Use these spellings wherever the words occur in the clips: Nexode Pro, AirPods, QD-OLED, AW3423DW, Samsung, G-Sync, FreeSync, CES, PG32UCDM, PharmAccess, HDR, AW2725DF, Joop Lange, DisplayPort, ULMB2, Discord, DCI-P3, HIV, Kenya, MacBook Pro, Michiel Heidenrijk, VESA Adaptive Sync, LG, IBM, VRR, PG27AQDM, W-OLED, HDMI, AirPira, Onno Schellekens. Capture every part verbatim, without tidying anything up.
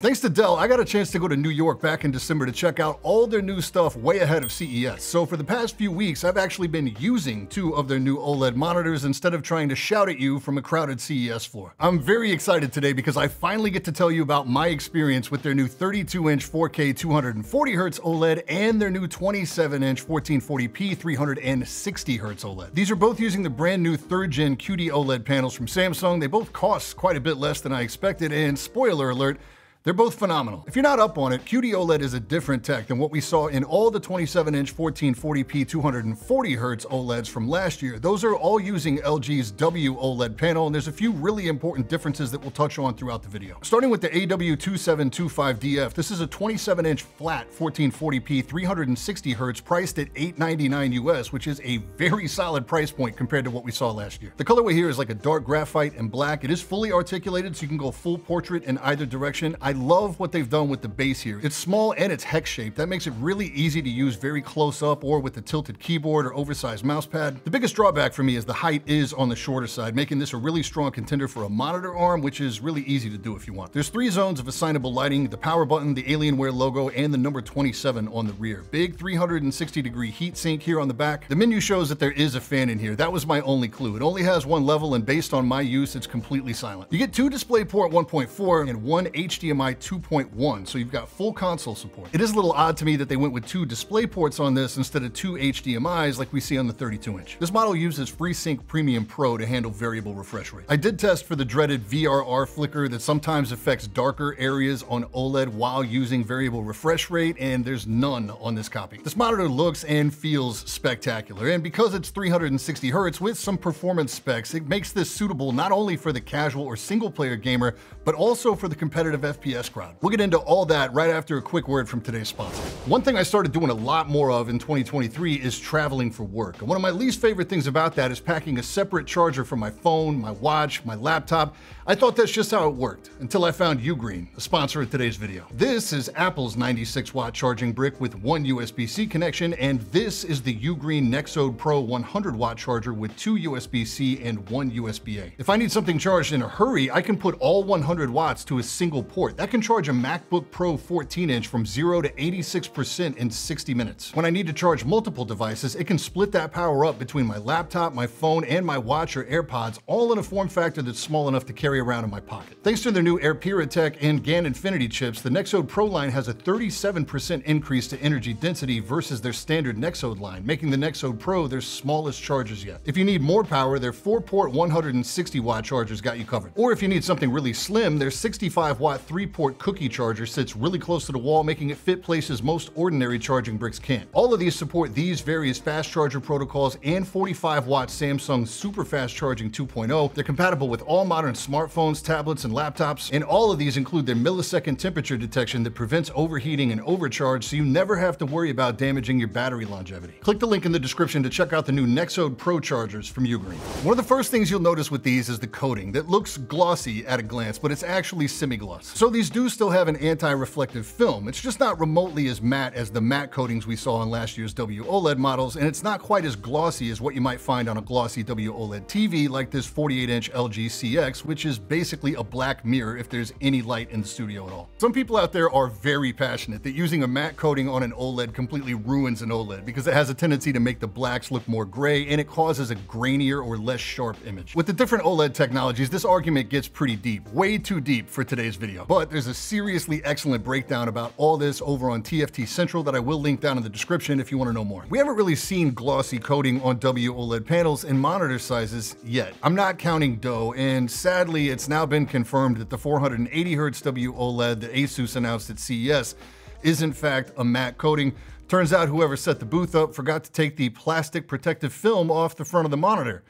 Thanks to Dell, I got a chance to go to New York back in December to check out all their new stuff way ahead of C E S. So for the past few weeks, I've actually been using two of their new OLED monitors instead of trying to shout at you from a crowded C E S floor. I'm very excited today because I finally get to tell you about my experience with their new thirty-two inch four K two hundred forty hertz OLED and their new twenty-seven inch fourteen forty p three hundred sixty hertz OLED. These are both using the brand new third gen Q D OLED panels from Samsung. They both cost quite a bit less than I expected, and spoiler alert, they're both phenomenal. If you're not up on it, Q D OLED is a different tech than what we saw in all the twenty-seven inch fourteen forty p two hundred forty hertz OLEDs from last year. Those are all using L G's W OLED panel, and there's a few really important differences that we'll touch on throughout the video. Starting with the A W two seven two five D F, this is a twenty-seven inch flat fourteen forty p three hundred sixty hertz priced at eight ninety-nine U S, which is a very solid price point compared to what we saw last year. The colorway here is like a dark graphite and black. It is fully articulated, so you can go full portrait in either direction. I love what they've done with the base here. It's small and it's hex shaped. That makes it really easy to use very close up or with a tilted keyboard or oversized mouse pad. The biggest drawback for me is the height is on the shorter side, making this a really strong contender for a monitor arm, which is really easy to do if you want. There's three zones of assignable lighting: the power button, the Alienware logo, and the number twenty-seven on the rear. Big three hundred sixty degree heat sink here on the back. The menu shows that there is a fan in here. That was my only clue. It only has one level, and based on my use, it's completely silent. You get two DisplayPort one point four and one H D M I two point one, so you've got full console support. It is a little odd to me that they went with two display ports on this instead of two H D M Is like we see on the thirty-two inch. This model uses FreeSync Premium Pro to handle variable refresh rate. I did test for the dreaded V R R flicker that sometimes affects darker areas on OLED while using variable refresh rate, and there's none on this copy. This monitor looks and feels spectacular, and because it's three hundred sixty hertz with some performance specs, it makes this suitable not only for the casual or single player gamer, but also for the competitive F P S crowd. We'll get into all that right after a quick word from today's sponsor. One thing I started doing a lot more of in twenty twenty-three is traveling for work. And one of my least favorite things about that is packing a separate charger for my phone, my watch, my laptop. I thought that's just how it worked until I found Ugreen, the sponsor of today's video. This is Apple's ninety-six watt charging brick with one U S B C connection, and this is the Ugreen Nexode Pro one hundred watt charger with two U S B C and one U S B A. If I need something charged in a hurry, I can put all one hundred watts to a single port. That can charge a MacBook Pro fourteen inch from zero to eighty-six percent in sixty minutes. When I need to charge multiple devices, it can split that power up between my laptop, my phone, and my watch or AirPods, all in a form factor that's small enough to carry around in my pocket. Thanks to their new AirPira Tech and GaN Infinity chips, the Nexode Pro line has a thirty-seven percent increase to energy density versus their standard Nexode line, making the Nexode Pro their smallest chargers yet. If you need more power, their four port one hundred sixty watt chargers got you covered. Or if you need something really slim, their sixty-five watt three port cookie charger sits really close to the wall, making it fit places most ordinary charging bricks can't. All of these support these various fast charger protocols and forty-five watt Samsung super fast charging two point oh. They're compatible with all modern smartphones, tablets, and laptops, and all of these include their millisecond temperature detection that prevents overheating and overcharge, so you never have to worry about damaging your battery longevity. Click the link in the description to check out the new Nexode Pro chargers from Ugreen. One of the first things you'll notice with these is the coating that looks glossy at a glance, but it's actually semi-gloss. So these do still have an anti-reflective film. It's just not remotely as matte as the matte coatings we saw in last year's W OLED models, and it's not quite as glossy as what you might find on a glossy W OLED T V like this forty-eight inch L G C X, which is basically a black mirror if there's any light in the studio at all. Some people out there are very passionate that using a matte coating on an OLED completely ruins an OLED because it has a tendency to make the blacks look more gray, and it causes a grainier or less sharp image. With the different OLED technologies, this argument gets pretty deep, way too deep for today's video. But there's a seriously excellent breakdown about all this over on T F T Central that I will link down in the description if you want to know more. We haven't really seen glossy coating on W OLED panels and monitor sizes yet. I'm not counting dough, and sadly, it's now been confirmed that the four hundred eighty hertz W OLED that Asus announced at C E S is in fact a matte coating. Turns out whoever set the booth up forgot to take the plastic protective film off the front of the monitor.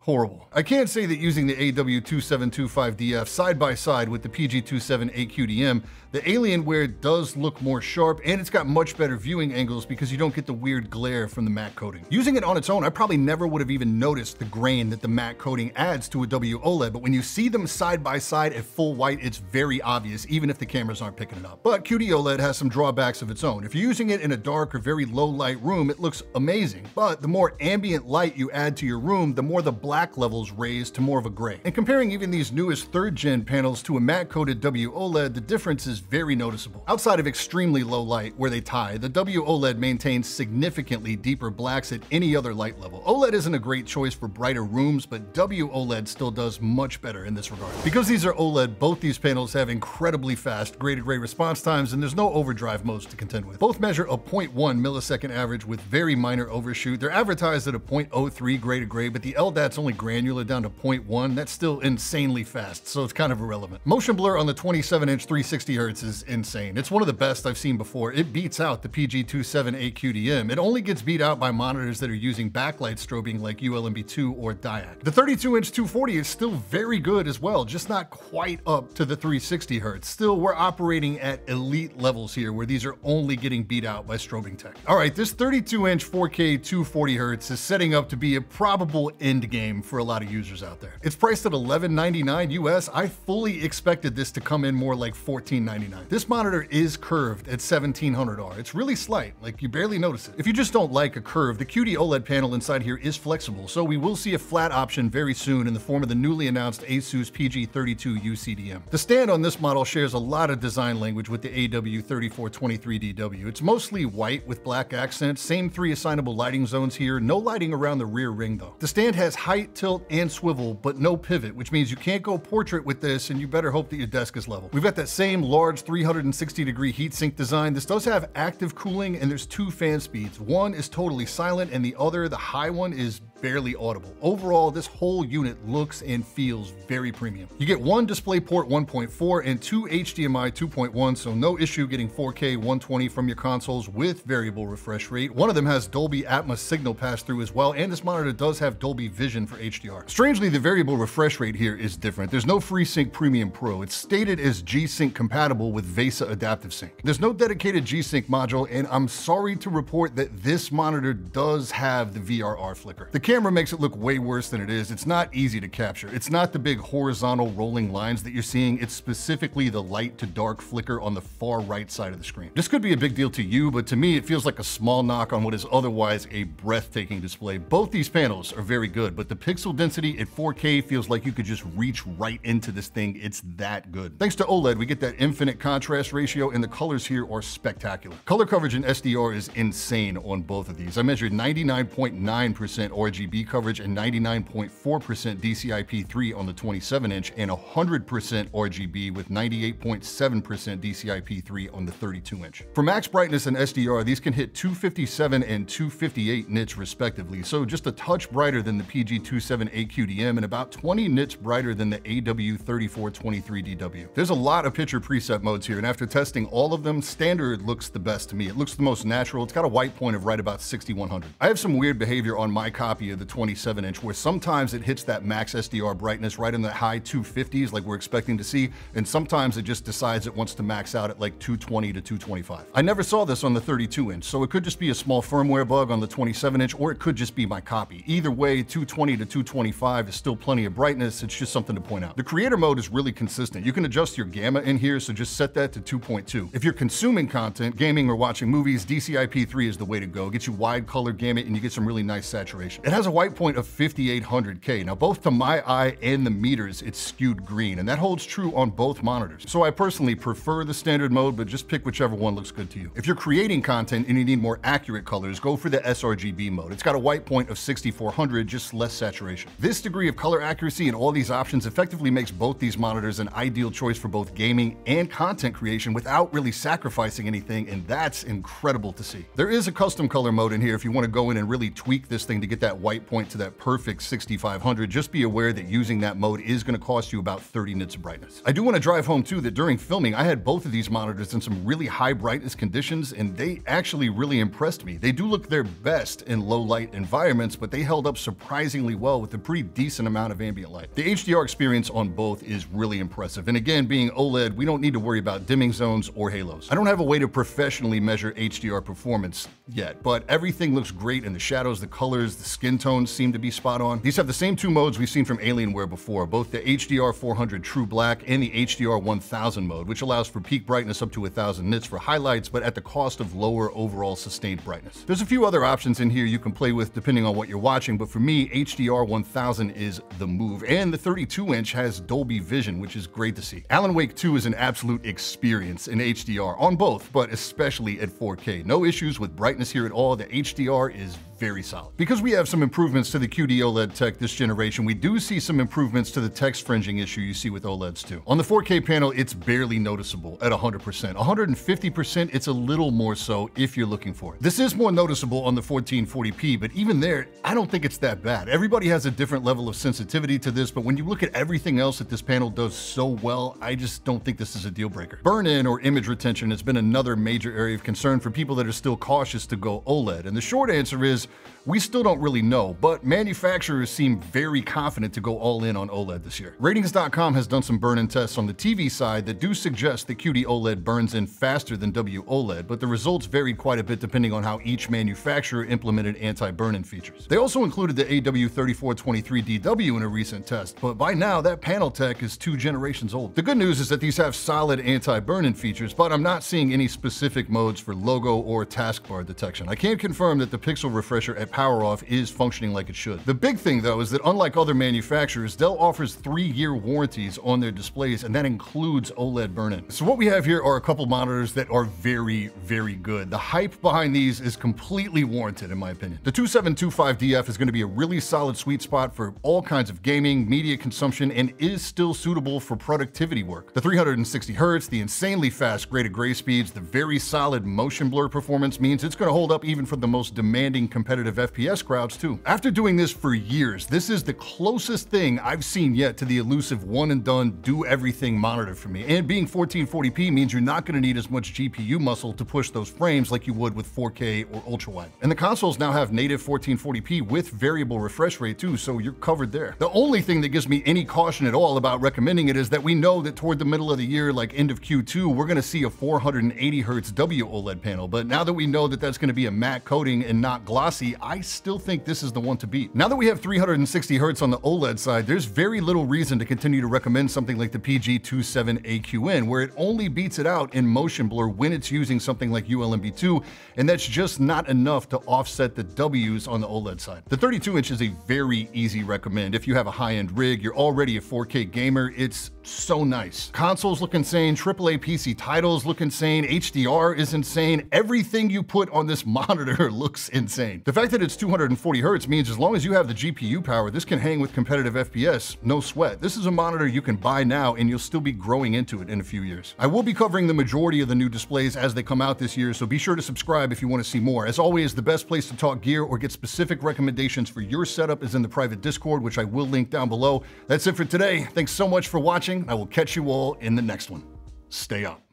Horrible. I can't say that using the A W two seven two five D F side by side with the P G two seven A Q D M, the Alienware does look more sharp, and it's got much better viewing angles because you don't get the weird glare from the matte coating. Using it on its own, I probably never would have even noticed the grain that the matte coating adds to a W OLED, but when you see them side by side at full white, it's very obvious, even if the cameras aren't picking it up. But Q D OLED has some drawbacks of its own. If you're using it in a dark or very low light room, it looks amazing, but the more ambient light you add to your room, the more the black black levels raised to more of a gray. And comparing even these newest third-gen panels to a matte-coated W OLED, the difference is very noticeable. Outside of extremely low light, where they tie, the W OLED maintains significantly deeper blacks at any other light level. OLED isn't a great choice for brighter rooms, but W OLED still does much better in this regard. Because these are OLED, both these panels have incredibly fast graded ray response times, and there's no overdrive modes to contend with. Both measure a zero point one millisecond average with very minor overshoot. They're advertised at a zero point zero three graded gray, but the L DAT's only granular down to zero point one. That's still insanely fast, so it's kind of irrelevant. Motion blur on the twenty-seven inch three hundred sixty hertz is insane. It's one of the best I've seen before. It beats out the P G twenty-seven A Q D M. It only gets beat out by monitors that are using backlight strobing like U L M B two or Diac. The thirty-two inch two forty is still very good as well, just not quite up to the three hundred sixty hertz. Still, we're operating at elite levels here where these are only getting beat out by strobing tech. All right, this thirty-two inch four K two forty hertz is setting up to be a probable end game for a lot of users out there. It's priced at eleven ninety-nine U S. I fully expected this to come in more like fourteen ninety-nine. This monitor is curved at seventeen hundred R. It's really slight, like you barely notice it. If you just don't like a curve, the Q D OLED panel inside here is flexible, so we will see a flat option very soon in the form of the newly announced Asus P G thirty-two U C D M. The stand on this model shares a lot of design language with the A W thirty-four twenty-three D W. It's mostly white with black accents, same three assignable lighting zones here, no lighting around the rear ring though. The stand has height, tilt, and swivel, but no pivot, which means you can't go portrait with this, and you better hope that your desk is level. We've got that same large three hundred sixty degree heatsink design. This does have active cooling, and there's two fan speeds. One is totally silent, and the other, the high one, is barely audible. Overall, this whole unit looks and feels very premium. You get one DisplayPort one point four and two H D M I two point one, so no issue getting four K one twenty from your consoles with variable refresh rate. One of them has Dolby Atmos signal pass-through as well, and this monitor does have Dolby Vision for H D R. Strangely, the variable refresh rate here is different. There's no FreeSync Premium Pro. It's stated as G-Sync compatible with VESA Adaptive Sync. There's no dedicated G-Sync module, and I'm sorry to report that this monitor does have the V R R flicker. The camera makes it look way worse than it is. It's not easy to capture. It's not the big horizontal rolling lines that you're seeing. It's specifically the light to dark flicker on the far right side of the screen. This could be a big deal to you, but to me, it feels like a small knock on what is otherwise a breathtaking display. Both these panels are very good, but the pixel density at four K feels like you could just reach right into this thing. It's that good. Thanks to OLED, we get that infinite contrast ratio, and the colors here are spectacular. Color coverage in S D R is insane on both of these. I measured ninety-nine point nine percent R G B coverage and ninety-nine point four percent D C I P three on the twenty-seven inch and one hundred percent R G B with ninety-eight point seven percent D C I P three on the thirty-two inch. For max brightness and S D R, these can hit two fifty-seven and two fifty-eight nits respectively, so just a touch brighter than the P G twenty-seven A Q D M and about twenty nits brighter than the A W thirty-four twenty-three D W. There's a lot of picture preset modes here, and after testing all of them, standard looks the best to me. It looks the most natural. It's got a white point of right about sixty-one hundred. I have some weird behavior on my copy of the twenty-seven inch where sometimes it hits that max S D R brightness right in the high two fifties like we're expecting to see, and sometimes it just decides it wants to max out at like two twenty to two twenty-five. I never saw this on the thirty-two inch, so it could just be a small firmware bug on the twenty-seven inch, or it could just be my copy. Either way, two twenty to two twenty-five is still plenty of brightness. It's just something to point out. The creator mode is really consistent. You can adjust your gamma in here, so just set that to two point two. If you're consuming content, gaming or watching movies, D C I P three is the way to go. It gets you wide color gamut and you get some really nice saturation. It has a white point of fifty-eight hundred K. Now, both to my eye and the meters, it's skewed green, and that holds true on both monitors. So I personally prefer the standard mode, but just pick whichever one looks good to you. If you're creating content and you need more accurate colors, go for the sRGB mode. It's got a white point of sixty-four hundred, just less saturation. This degree of color accuracy and all these options effectively makes both these monitors an ideal choice for both gaming and content creation without really sacrificing anything, and that's incredible to see. There is a custom color mode in here if you want to go in and really tweak this thing to get that white point to that perfect sixty-five hundred. Just be aware that using that mode is going to cost you about thirty nits of brightness. I do want to drive home too that during filming, I had both of these monitors in some really high brightness conditions, and they actually really impressed me. They do look their best in low light environments, but they held up surprisingly well with a pretty decent amount of ambient light. The H D R experience on both is really impressive. And again, being OLED, we don't need to worry about dimming zones or halos. I don't have a way to professionally measure H D R performance yet, but everything looks great in the shadows, the colors, the skin skin tones seem to be spot on. These have the same two modes we've seen from Alienware before, both the H D R four hundred True Black and the H D R one thousand mode, which allows for peak brightness up to one thousand nits for highlights, but at the cost of lower overall sustained brightness. There's a few other options in here you can play with depending on what you're watching, but for me, H D R one thousand is the move, and the thirty-two inch has Dolby Vision, which is great to see. Alan Wake two is an absolute experience in H D R on both, but especially at four K. No issues with brightness here at all. The H D R is very solid. Because we have some improvements to the Q D OLED tech this generation, we do see some improvements to the text fringing issue you see with OLEDs too. On the four K panel, it's barely noticeable at one hundred percent. one hundred fifty percent, it's a little more so if you're looking for it. This is more noticeable on the fourteen forty P, but even there, I don't think it's that bad. Everybody has a different level of sensitivity to this, but when you look at everything else that this panel does so well, I just don't think this is a deal breaker. Burn-in or image retention has been another major area of concern for people that are still cautious to go OLED, and the short answer is we still don't really know, but manufacturers seem very confident to go all in on OLED this year. Ratings dot com has done some burn-in tests on the T V side that do suggest that Q D OLED burns in faster than W OLED, but the results varied quite a bit depending on how each manufacturer implemented anti-burn-in features. They also included the A W thirty-four twenty-three D W in a recent test, but by now that panel tech is two generations old. The good news is that these have solid anti-burn-in features, but I'm not seeing any specific modes for logo or taskbar detection. I can confirm that the pixel refresh at power off is functioning like it should. The big thing though is that unlike other manufacturers, Dell offers three year warranties on their displays, and that includes OLED burn-in. So what we have here are a couple monitors that are very, very good. The hype behind these is completely warranted in my opinion. The twenty-seven twenty-five D F is going to be a really solid sweet spot for all kinds of gaming, media consumption, and is still suitable for productivity work. The three hundred sixty hertz, the insanely fast gray to gray speeds, the very solid motion blur performance means it's going to hold up even for the most demanding computer competitive F P S crowds too. After doing this for years, this is the closest thing I've seen yet to the elusive one and done do everything monitor for me. And being fourteen forty P means you're not going to need as much G P U muscle to push those frames like you would with four K or ultra wide. And the consoles now have native fourteen forty P with variable refresh rate too, so you're covered there. The only thing that gives me any caution at all about recommending it is that we know that toward the middle of the year, like end of Q two, we're going to see a four hundred eighty hertz W OLED panel. But now that we know that that's going to be a matte coating and not glossy, I still think this is the one to beat. Now that we have three hundred sixty hertz on the OLED side, there's very little reason to continue to recommend something like the P G twenty-seven A Q N, where it only beats it out in motion blur when it's using something like U L M B two, and that's just not enough to offset the W's on the OLED side. The thirty-two inch is a very easy recommend. If you have a high-end rig, you're already a four K gamer, it's so nice. Consoles look insane, triple A P C titles look insane, H D R is insane, everything you put on this monitor looks insane. The fact that it's two hundred forty hertz means as long as you have the G P U power, this can hang with competitive F P S, no sweat. This is a monitor you can buy now and you'll still be growing into it in a few years. I will be covering the majority of the new displays as they come out this year, so be sure to subscribe if you want to see more. As always, the best place to talk gear or get specific recommendations for your setup is in the private Discord, which I will link down below. That's it for today. Thanks so much for watching. I will catch you all in the next one. Stay up.